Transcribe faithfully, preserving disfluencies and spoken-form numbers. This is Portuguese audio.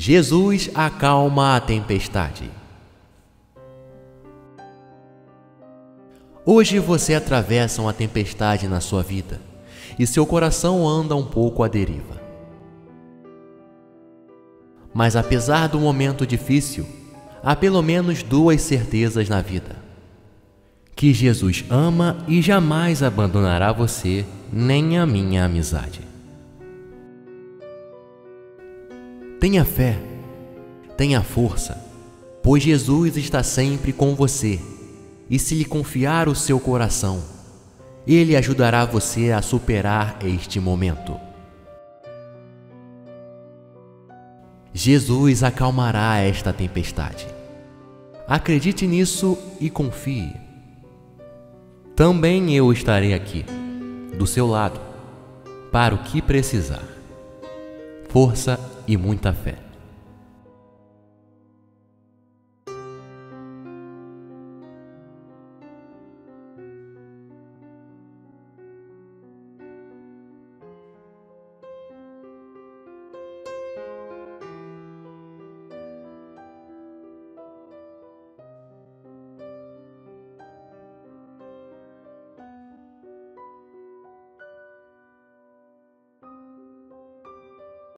Jesus acalma a tempestade. Hoje você atravessa uma tempestade na sua vida e seu coração anda um pouco à deriva. Mas apesar do momento difícil, há pelo menos duas certezas na vida: que Jesus ama e jamais abandonará você, nem a minha amizade. Tenha fé, tenha força, pois Jesus está sempre com você, e se lhe confiar o seu coração, Ele ajudará você a superar este momento. Jesus acalmará esta tempestade. Acredite nisso e confie. Também eu estarei aqui, do seu lado, para o que precisar. Força e muita fé.